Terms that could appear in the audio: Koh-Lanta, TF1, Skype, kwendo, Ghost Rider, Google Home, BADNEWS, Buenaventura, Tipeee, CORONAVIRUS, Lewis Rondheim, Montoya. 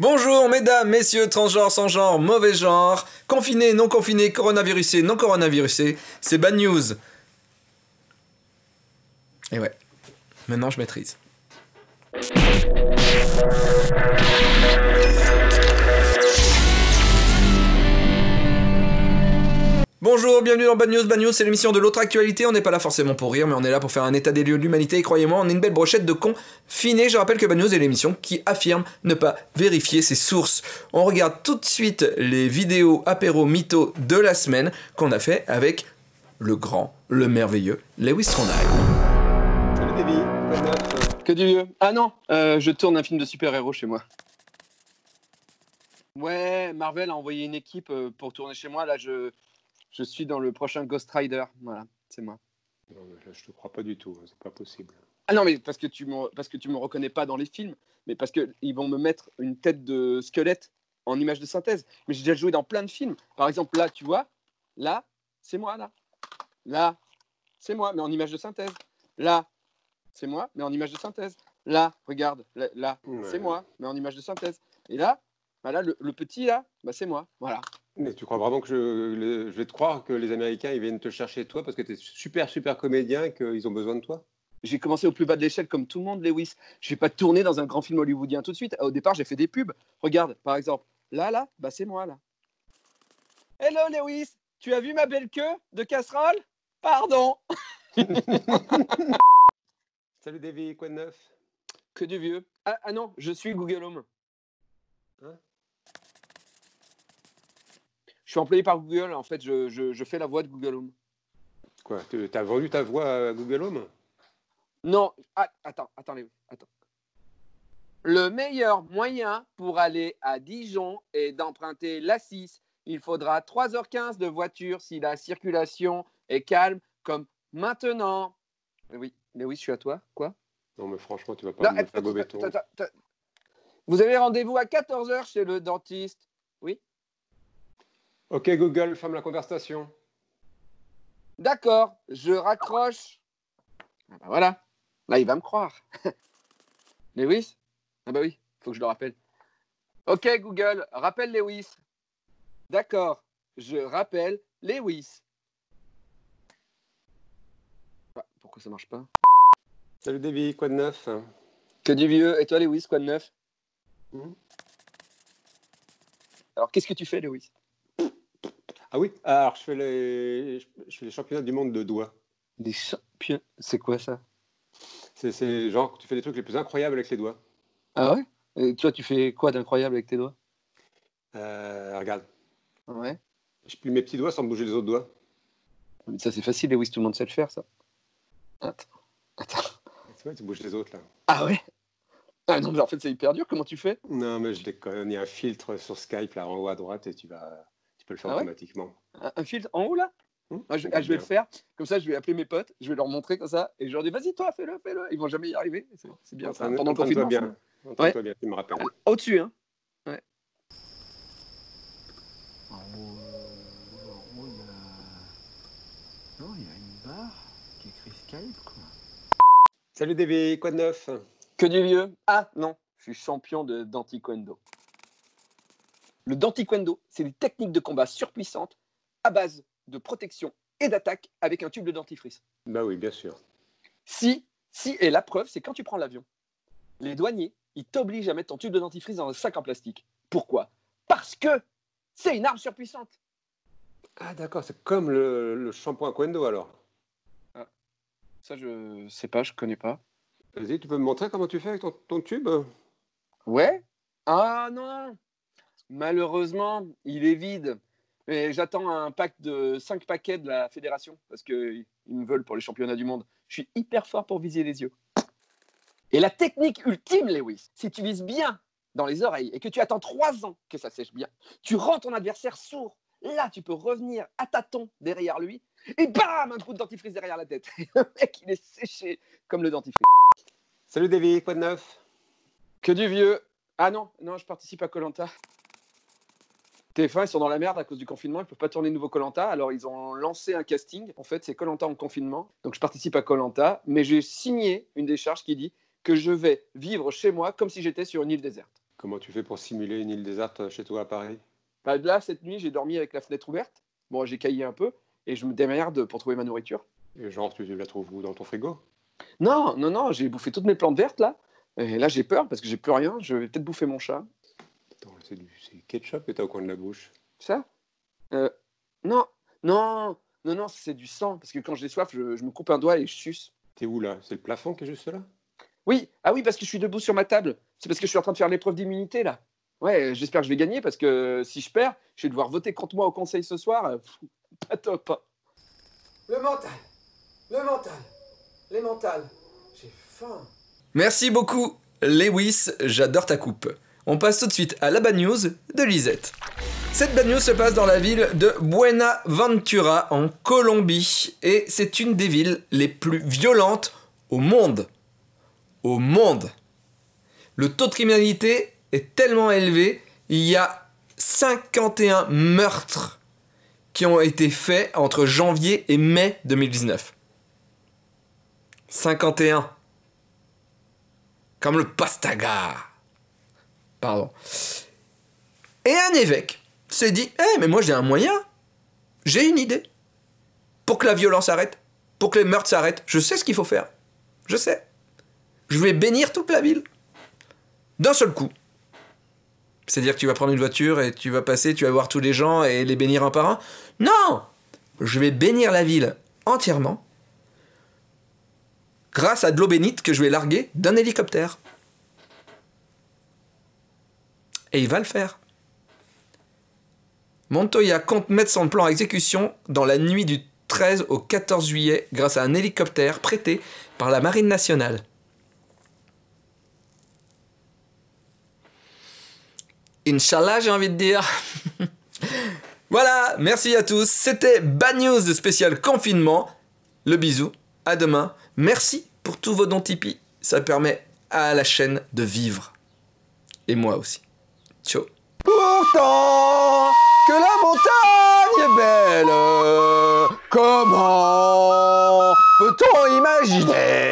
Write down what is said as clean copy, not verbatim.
Bonjour mesdames, messieurs, transgenres, sans genre, mauvais genre, confinés, non confinés, coronavirusés, non coronavirusés, c'est bad news. Et ouais, maintenant je maîtrise. Bonjour, bienvenue dans Bad News, c'est l'émission de l'autre actualité. On n'est pas là forcément pour rire, mais on est là pour faire un état des lieux de l'humanité. Et croyez-moi, on est une belle brochette de confinés. Je rappelle que Bad News est l'émission qui affirme ne pas vérifier ses sources. On regarde tout de suite les vidéos apéro mytho de la semaine qu'on a fait avec le grand, le merveilleux Lewis Rondheim. Salut David, que du vieux. Ah non, je tourne un film de super-héros chez moi. Ouais, Marvel a envoyé une équipe pour tourner chez moi. Là, je suis dans le prochain Ghost Rider, voilà, c'est moi. Non, là, je te crois pas du tout, c'est pas possible. Ah non, mais parce que tu me reconnais pas dans les films, mais parce qu'ils vont me mettre une tête de squelette en image de synthèse. Mais j'ai déjà joué dans plein de films. Par exemple, là, tu vois, là, c'est moi, là. Là, c'est moi, mais en image de synthèse. Là, c'est moi, mais en image de synthèse. Là, regarde, là, ouais, c'est moi, mais en image de synthèse. Et là, bah là le petit, là, bah, c'est moi, voilà. Mais tu crois vraiment que je vais te croire que les Américains ils viennent te chercher toi parce que tu es super comédien et qu'ils ont besoin de toi? J'ai commencé au plus bas de l'échelle comme tout le monde, Lewis. Je n'ai pas tourné dans un grand film hollywoodien tout de suite. Au départ, j'ai fait des pubs. Regarde, par exemple, là, bah c'est moi, là. Hello, Lewis, tu as vu ma belle queue de casserole? Pardon. Salut, Davy, quoi de neuf? Que du vieux. Ah non, je suis Google Home. Hein? Je suis employé par Google, en fait, je fais la voix de Google Home. Quoi? Tu as vendu ta voix à Google Home? Non, attends. Le meilleur moyen pour aller à Dijon est d'emprunter la 6. Il faudra 3h15 de voiture si la circulation est calme, comme maintenant. Mais oui, je suis à toi, quoi? Non, mais franchement, tu vas pas me faire gober ton. Vous avez rendez-vous à 14h chez le dentiste? Oui? Ok Google, ferme la conversation. D'accord, je raccroche. Ah bah voilà, là il va me croire. Lewis? Ah bah oui, faut que je le rappelle. Ok Google, rappelle Lewis. D'accord, je rappelle Lewis. Ah, pourquoi ça marche pas? Salut Davy, quoi de neuf? Que du vieux, et toi Lewis, quoi de neuf? Alors qu'est-ce que tu fais Lewis? Ah oui, alors je fais les championnats du monde de doigts. Des championnats? C'est quoi ça? C'est genre tu fais les trucs les plus incroyables avec les doigts. Ah ouais? Et toi, tu fais quoi d'incroyable avec tes doigts? Regarde. Ouais. Je plie mes petits doigts sans bouger les autres doigts. Mais ça, c'est facile, et oui, tout le monde sait le faire, ça. Attends. C'est vrai, tu bouges les autres, là. Ah ouais? Ah non, mais en fait, c'est hyper dur. Comment tu fais? Non, mais je déconne. Il y a un filtre sur Skype, là, en haut à droite, et tu peux le faire automatiquement. Un filtre en haut là? Je vais le faire. Comme ça, je vais appeler mes potes, je vais leur montrer comme ça, et je leur dis vas-y toi, fais-le. Ils vont jamais y arriver. C'est bien. Ça, pendant le confinement. Entends-toi bien, tu me rappelles. Au-dessus, hein. Ouais. En haut, il y a une barre qui écrit Skype, quoi. Salut Davy, quoi de neuf? Que du vieux. Ah non, je suis champion de d'anti-kwendo. Le danti-kwendo, c'est des techniques de combat surpuissantes à base de protection et d'attaque avec un tube de dentifrice. Bah oui, bien sûr. Si, et la preuve, c'est quand tu prends l'avion. Les douaniers, ils t'obligent à mettre ton tube de dentifrice dans un sac en plastique. Pourquoi? Parce que c'est une arme surpuissante. Ah d'accord, c'est comme le shampoing kwendo alors. Ah, ça, je sais pas, je connais pas. Vas-y, tu peux me montrer comment tu fais avec ton tube? Ouais. Ah non. Malheureusement, il est vide. Mais j'attends un pack de 5 paquets de la fédération parce qu'ils me veulent pour les championnats du monde. Je suis hyper fort pour viser les yeux. Et la technique ultime, Lewis, si tu vises bien dans les oreilles et que tu attends 3 ans que ça sèche bien, tu rends ton adversaire sourd. Là, tu peux revenir à tâtons derrière lui et bam, un coup de dentifrice derrière la tête. Le mec, il est séché comme le dentifrice. Salut Davy, quoi de neuf? Que du vieux. Ah non, je participe à Koh-Lanta. TF1, ils sont dans la merde à cause du confinement, ils ne peuvent pas tourner de nouveau Koh-Lanta, alors ils ont lancé un casting. En fait, c'est Koh-Lanta en confinement, donc je participe à Koh-Lanta, mais j'ai signé une décharge qui dit que je vais vivre chez moi comme si j'étais sur une île déserte. Comment tu fais pour simuler une île déserte chez toi à Paris? Bah là, cette nuit, j'ai dormi avec la fenêtre ouverte. Bon, j'ai caillé un peu et je me démerde pour trouver ma nourriture. Et genre, tu la trouves où? Dans ton frigo? Non, non, non, j'ai bouffé toutes mes plantes vertes là. Et là, j'ai peur parce que j'ai plus rien. Je vais peut-être bouffer mon chat. Attends, c'est du ketchup que t'as au coin de la bouche. Ça? Non, non, non, non, c'est du sang. Parce que quand j'ai soif, je me coupe un doigt et je suce. T'es où là? C'est le plafond qui est juste là? Oui, ah oui, parce que je suis debout sur ma table. C'est parce que je suis en train de faire l'épreuve d'immunité là. Ouais, j'espère que je vais gagner parce que si je perds, je vais devoir voter contre moi au conseil ce soir. Pas top. Le mental. J'ai faim. Merci beaucoup, Lewis, j'adore ta coupe. On passe tout de suite à la bad news de Lisette. Cette bad news se passe dans la ville de Buenaventura en Colombie et c'est une des villes les plus violentes au monde. Au monde. Le taux de criminalité est tellement élevé, il y a 51 meurtres qui ont été faits entre janvier et mai 2019. 51. Comme le pastaga. Pardon. Et un évêque s'est dit, hey, mais moi j'ai un moyen. J'ai une idée. Pour que la violence arrête, pour que les meurtres s'arrêtent, je sais ce qu'il faut faire. Je sais. Je vais bénir toute la ville. D'un seul coup. C'est-à-dire que tu vas prendre une voiture et tu vas passer, tu vas voir tous les gens et les bénir un par un. Non! Je vais bénir la ville entièrement grâce à de l'eau bénite que je vais larguer d'un hélicoptère. Et il va le faire. Montoya compte mettre son plan à exécution dans la nuit du 13 au 14 juillet grâce à un hélicoptère prêté par la Marine nationale. Inch'Allah, j'ai envie de dire. Voilà, merci à tous. C'était Bad News spécial confinement. Le bisou, à demain. Merci pour tous vos dons Tipeee. Ça permet à la chaîne de vivre. Et moi aussi. Ciao. Pourtant que la montagne est belle, comment peut-on imaginer